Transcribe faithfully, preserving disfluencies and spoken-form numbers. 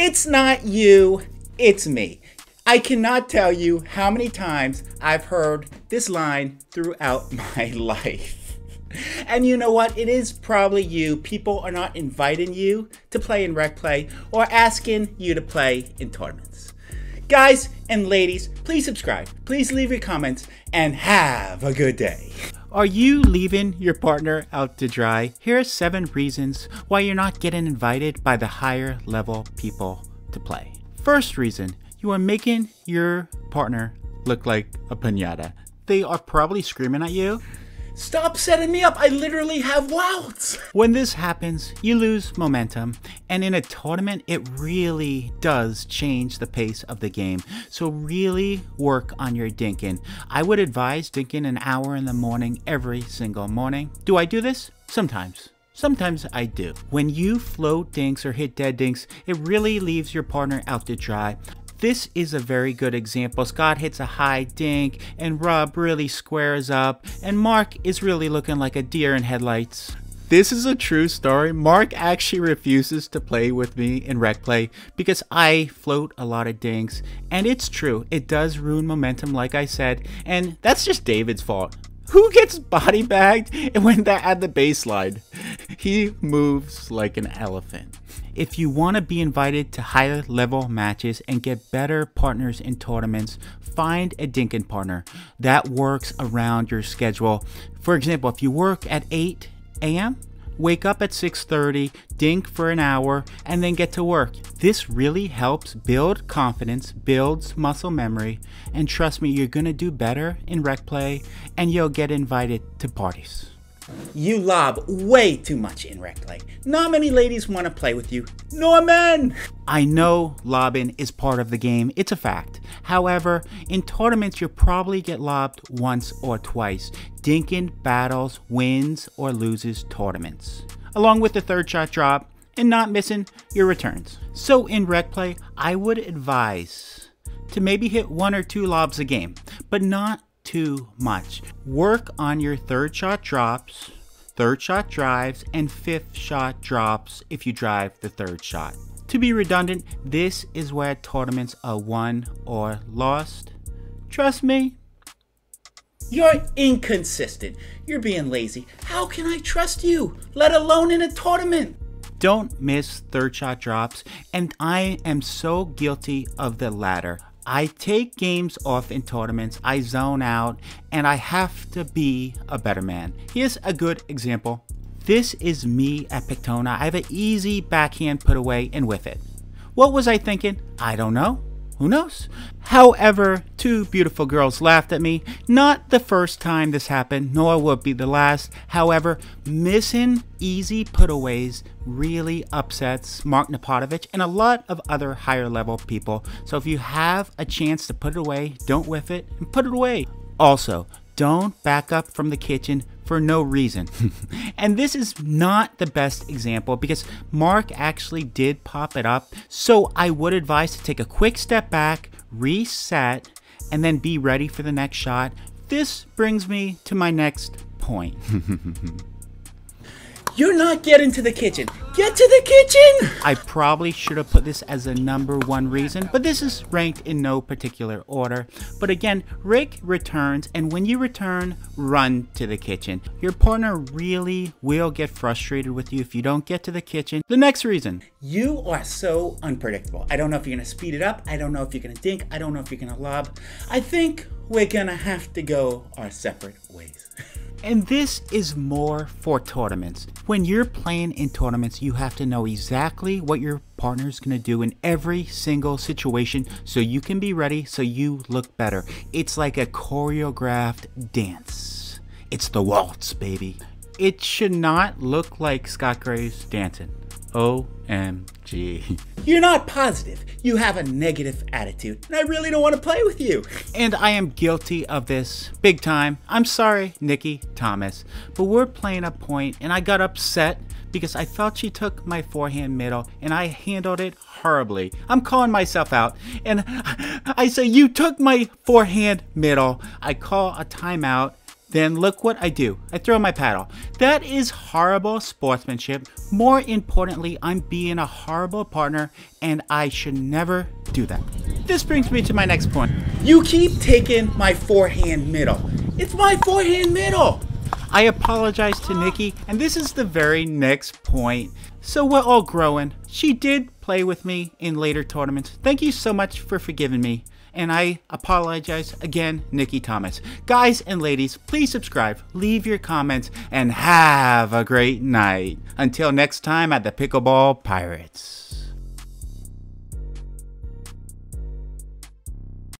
It's not you, it's me. I cannot tell you how many times I've heard this line throughout my life. And you know what? It is probably you. People are not inviting you to play in rec play or asking you to play in tournaments. Guys and ladies, please subscribe, please leave your comments, and have a good day. Are you leaving your partner out to dry? Here are seven reasons why you're not getting invited by the higher level people to play. First reason, you are making your partner look like a piñata. They are probably screaming at you, "Stop setting me up, I literally have wouts." When this happens, you lose momentum, and in a tournament, it really does change the pace of the game. So really work on your dinking. I would advise dinking an hour in the morning every single morning. Do I do this? Sometimes. Sometimes I do. When you float dinks or hit dead dinks, it really leaves your partner out to dry. This is a very good example. Scott hits a high dink and Rob really squares up and Mark is really looking like a deer in headlights. This is a true story. Mark actually refuses to play with me in rec play because I float a lot of dinks, and it's true. It does ruin momentum, like I said, and that's just David's fault. Who gets body bagged and when that at the baseline? He moves like an elephant. If you want to be invited to higher level matches and get better partners in tournaments, find a dinking partner that works around your schedule. For example, if you work at eight A M, wake up at six thirty, dink for an hour, and then get to work. This really helps build confidence, builds muscle memory, and trust me, you're gonna do better in rec play and you'll get invited to parties. You lob way too much in rec play. Not many ladies want to play with you, nor men. I know lobbing is part of the game, it's a fact. However, in tournaments, you'll probably get lobbed once or twice. Dinkin battles, wins or loses tournaments, along with the third shot drop and not missing your returns. So in rec play, I would advise to maybe hit one or two lobs a game, but not too much. Work on your third shot drops, third shot drives, and fifth shot drops if you drive the third shot. To be redundant, this is where tournaments are won or lost. Trust me. You're inconsistent. You're being lazy. How can I trust you, let alone in a tournament? Don't miss third shot drops, and I am so guilty of the latter. I take games off in tournaments, I zone out, and I have to be a better man. Here's a good example. This is me at Pictona. I have an easy backhand put away and with it. What was I thinking? I don't know. Who knows? However, two beautiful girls laughed at me. Not the first time this happened, nor would be the last. However, missing easy putaways really upsets Mark Napotovic and a lot of other higher level people. So if you have a chance to put it away, don't whiff it and put it away. Also, don't back up from the kitchen for no reason. And this is not the best example because Mark actually did pop it up. So I would advise to take a quick step back, reset, and then be ready for the next shot. This brings me to my next point. You're not getting to the kitchen. Get to the kitchen! I probably should have put this as a number one reason, but this is ranked in no particular order. But again, Rick returns, and when you return, run to the kitchen. Your partner really will get frustrated with you if you don't get to the kitchen. The next reason. You are so unpredictable. I don't know if you're gonna speed it up. I don't know if you're gonna dink. I don't know if you're gonna lob. I think we're gonna have to go our separate ways. And this is more for tournaments. When you're playing in tournaments, you have to know exactly what your partner's gonna do in every single situation so you can be ready, so you look better. It's like a choreographed dance. It's the waltz, baby. It should not look like Scott Graves dancing. O M G. You're not positive. You have a negative attitude, and I really don't want to play with you. And I am guilty of this big time. I'm sorry, Nikki Thomas, but we're playing a point, and I got upset because I thought she took my forehand middle, and I handled it horribly. I'm calling myself out, and I say, "You took my forehand middle." I call a timeout, Then look what I do. I throw my paddle. That is horrible sportsmanship. More importantly, I'm being a horrible partner and I should never do that. This brings me to my next point. You keep taking my forehand middle. It's my forehand middle. I apologize to Nikki, and this is the very next point. So we're all growing. She did play with me in later tournaments. Thank you so much for forgiving me. And I apologize again, Nikki Thomas. Guys and ladies, please subscribe, leave your comments, and have a great night. Until next time at the Pickleball Pirates.